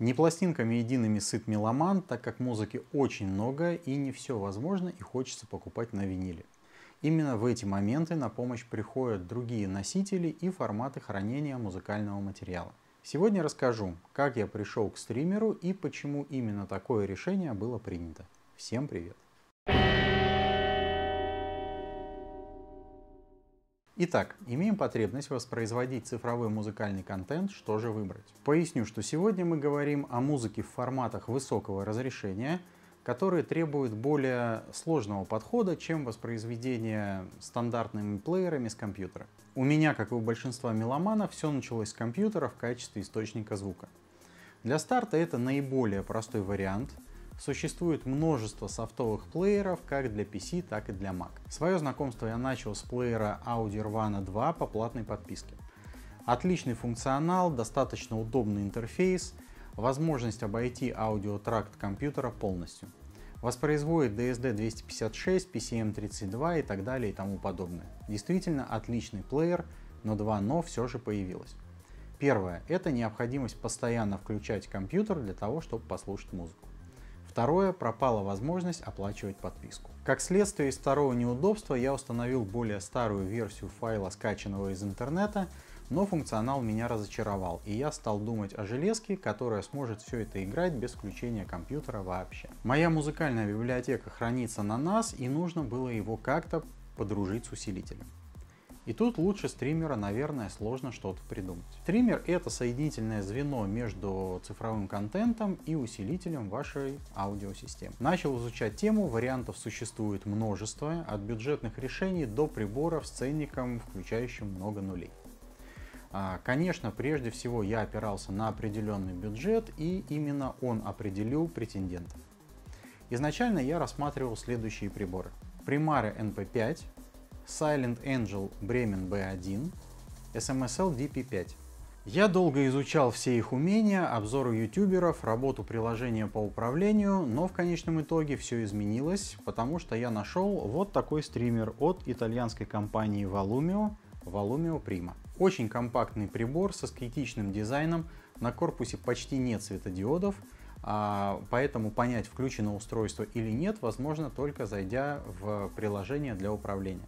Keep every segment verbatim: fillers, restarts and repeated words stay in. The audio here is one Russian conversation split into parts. Не пластинками едиными сыт меломан, так как музыки очень много и не все возможно и хочется покупать на виниле. Именно в эти моменты на помощь приходят другие носители и форматы хранения музыкального материала. Сегодня расскажу, как я пришел к стримеру и почему именно такое решение было принято. Всем привет! Итак, имеем потребность воспроизводить цифровой музыкальный контент, что же выбрать? Поясню, что сегодня мы говорим о музыке в форматах высокого разрешения, которые требуют более сложного подхода, чем воспроизведение стандартными плеерами с компьютера. У меня, как и у большинства меломанов, все началось с компьютера в качестве источника звука. Для старта это наиболее простой вариант. Существует множество софтовых плееров, как для пи си, так и для Mac. Свое знакомство я начал с плеера Audirvana два по платной подписке. Отличный функционал, достаточно удобный интерфейс, возможность обойти аудиотракт компьютера полностью. Воспроизводит ди эс ди двести пятьдесят шесть, пи си эм тридцать два и так далее и тому подобное. Действительно отличный плеер, но два «но» все же появилось. Первое – это необходимость постоянно включать компьютер для того, чтобы послушать музыку. Второе, пропала возможность оплачивать подписку. Как следствие из второго неудобства я установил более старую версию файла, скачанного из интернета, но функционал меня разочаровал, и я стал думать о железке, которая сможет все это играть без включения компьютера вообще. Моя музыкальная библиотека хранится на нас, и нужно было его как-то подружить с усилителем. И тут лучше стримера, наверное, сложно что-то придумать. Стример — это соединительное звено между цифровым контентом и усилителем вашей аудиосистемы. Начал изучать тему, вариантов существует множество, от бюджетных решений до приборов с ценником, включающим много нулей. Конечно, прежде всего я опирался на определенный бюджет, и именно он определил претендентов. Изначально я рассматривал следующие приборы. Primare эн пэ пять, Silent Angel Bremen бэ один, эс эм эс эл ди пи пять. Я долго изучал все их умения, обзоры ютуберов, работу приложения по управлению, но в конечном итоге все изменилось, потому что я нашел вот такой стример от итальянской компании Volumio, Volumio Prima. Очень компактный прибор со аскетичным дизайном, на корпусе почти нет светодиодов, поэтому понять, включено устройство или нет, возможно только зайдя в приложение для управления.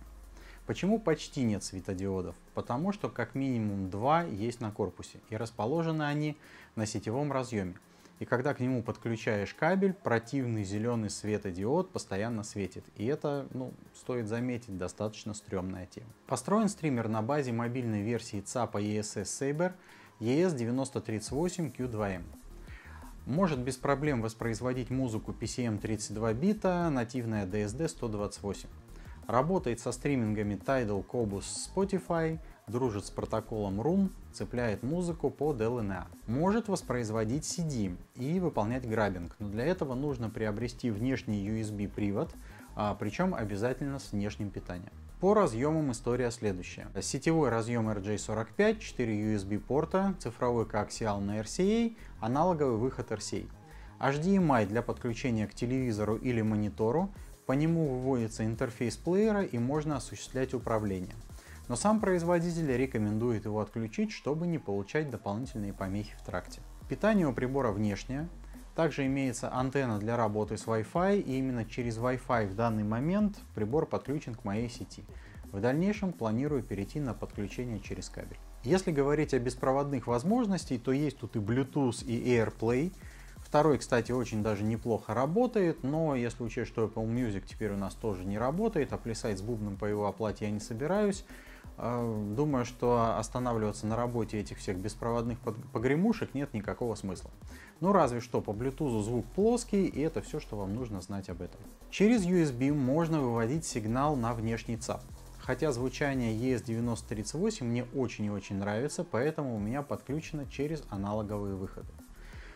Почему почти нет светодиодов? Потому что как минимум два есть на корпусе, и расположены они на сетевом разъеме. И когда к нему подключаешь кабель, противный зеленый светодиод постоянно светит. И это, ну, стоит заметить, достаточно стрёмная тема. Построен стример на базе мобильной версии ЦАПа и эс эс Saber и эс девять ноль три восемь кью два эм. Может без проблем воспроизводить музыку пи си эм тридцать два бита, нативная ди эс ди сто двадцать восемь. Работает со стримингами Tidal, Cobus, Spotify, дружит с протоколом Roon, цепляет музыку по ди эл эн эй. Может воспроизводить си ди и выполнять граббинг, но для этого нужно приобрести внешний ю эс би-привод, причем обязательно с внешним питанием. По разъемам история следующая. Сетевой разъем эр джей сорок пять, четыре ю эс би-порта, цифровой коаксиал на эр си эй, аналоговый выход эр си эй. эйч ди эм ай для подключения к телевизору или монитору. По нему выводится интерфейс плеера и можно осуществлять управление. Но сам производитель рекомендует его отключить, чтобы не получать дополнительные помехи в тракте. Питание у прибора внешнее. Также имеется антенна для работы с Wi-Fi, и именно через Wi-Fi в данный момент прибор подключен к моей сети. В дальнейшем планирую перейти на подключение через кабель. Если говорить о беспроводных возможностях, то есть тут и Bluetooth, и AirPlay. Второй, кстати, очень даже неплохо работает, но если учесть, что Apple Music теперь у нас тоже не работает, а плясать с бубном по его оплате я не собираюсь, думаю, что останавливаться на работе этих всех беспроводных погремушек нет никакого смысла. Ну разве что по Bluetooth звук плоский, и это все, что вам нужно знать об этом. Через ю эс би можно выводить сигнал на внешний ЦАП. Хотя звучание и эс девять ноль три восемь мне очень и очень нравится, поэтому у меня подключено через аналоговые выходы.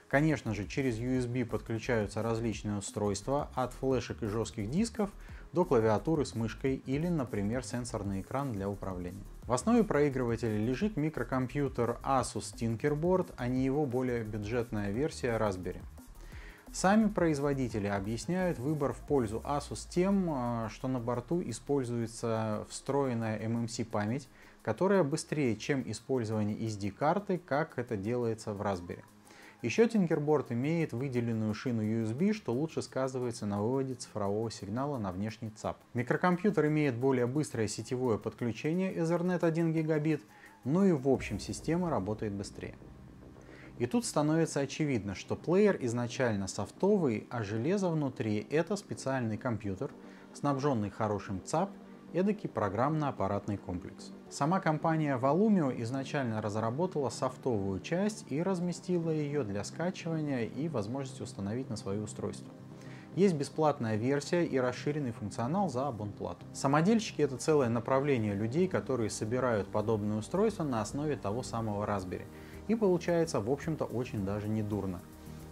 Конечно же, через ю эс би подключаются различные устройства, от флешек и жестких дисков до клавиатуры с мышкой или, например, сенсорный экран для управления. В основе проигрывателя лежит микрокомпьютер Asus Tinkerboard, а не его более бюджетная версия Raspberry. Сами производители объясняют выбор в пользу Asus тем, что на борту используется встроенная эм эм си-память, которая быстрее, чем использование эс ди-карты, как это делается в Raspberry. Еще Tinkerboard имеет выделенную шину ю эс би, что лучше сказывается на выводе цифрового сигнала на внешний ЦАП. Микрокомпьютер имеет более быстрое сетевое подключение Ethernet один гигабит, но и в общем система работает быстрее. И тут становится очевидно, что плеер изначально софтовый, а железо внутри — это специальный компьютер, снабженный хорошим ЦАП, эдакий программно-аппаратный комплекс. Сама компания Volumio изначально разработала софтовую часть и разместила ее для скачивания и возможности установить на свое устройство. Есть бесплатная версия и расширенный функционал за абонплату. Самодельщики — это целое направление людей, которые собирают подобные устройства на основе того самого Raspberry. И получается, в общем-то, очень даже недурно.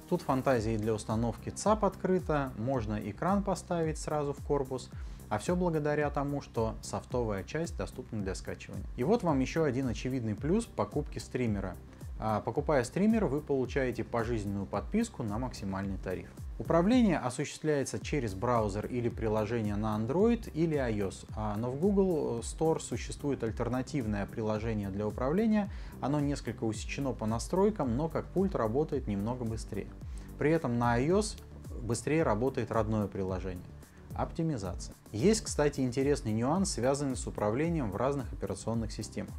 Тут фантазии для установки ЦАП открыта, можно экран поставить сразу в корпус, а все благодаря тому, что софтовая часть доступна для скачивания. И вот вам еще один очевидный плюс покупки стримера. Покупая стример, вы получаете пожизненную подписку на максимальный тариф. Управление осуществляется через браузер или приложение на Android или iOS, но в Google Store существует альтернативное приложение для управления, оно несколько усечено по настройкам, но как пульт работает немного быстрее. При этом на iOS быстрее работает родное приложение. Оптимизация. Есть, кстати, интересный нюанс, связанный с управлением в разных операционных системах.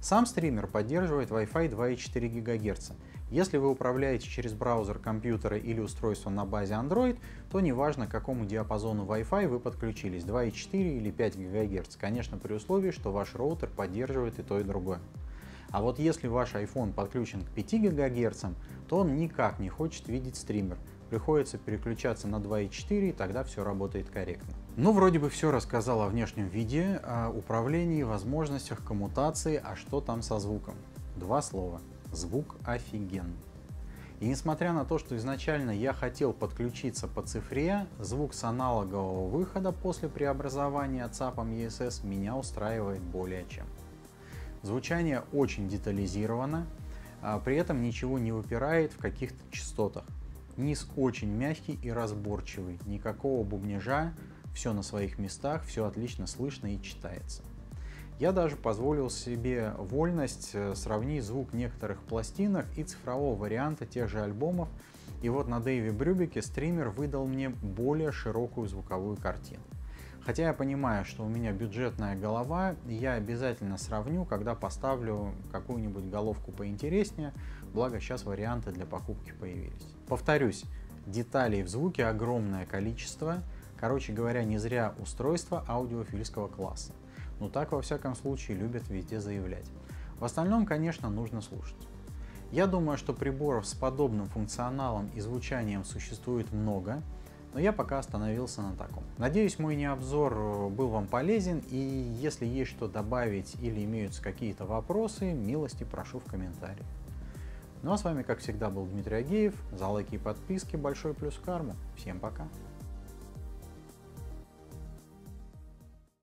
Сам стример поддерживает Wi-Fi два и четыре гигагерца. Если вы управляете через браузер компьютера или устройство на базе Android, то неважно, к какому диапазону Wi-Fi вы подключились, два и четыре или пять гигагерц, конечно, при условии, что ваш роутер поддерживает и то, и другое. А вот если ваш iPhone подключен к пяти гигагерцам, то он никак не хочет видеть стример. Приходится переключаться на два и четыре, и тогда все работает корректно. Ну, вроде бы все рассказал о внешнем виде, о управлении, возможностях, коммутации, а что там со звуком? Два слова. Звук офигенный. И несмотря на то, что изначально я хотел подключиться по цифре, звук с аналогового выхода после преобразования ЦАПом и эс эс меня устраивает более чем. Звучание очень детализировано, при этом ничего не выпирает в каких-то частотах. Низ очень мягкий и разборчивый, никакого бубнежа, все на своих местах, все отлично слышно и читается. Я даже позволил себе вольность сравнить звук некоторых пластинок и цифрового варианта тех же альбомов, и вот на Дэйви Брубеке стример выдал мне более широкую звуковую картину. Хотя я понимаю, что у меня бюджетная голова, я обязательно сравню, когда поставлю какую-нибудь головку поинтереснее, благо сейчас варианты для покупки появились. Повторюсь, деталей в звуке огромное количество, короче говоря, не зря устройство аудиофильского класса. Ну так, во всяком случае, любят везде заявлять. В остальном, конечно, нужно слушать. Я думаю, что приборов с подобным функционалом и звучанием существует много, но я пока остановился на таком. Надеюсь, мой необзор был вам полезен, и если есть что добавить или имеются какие-то вопросы, милости прошу в комментариях. Ну а с вами, как всегда, был Дмитрий Агеев. За лайки и подписки большой плюс в карму. Всем пока!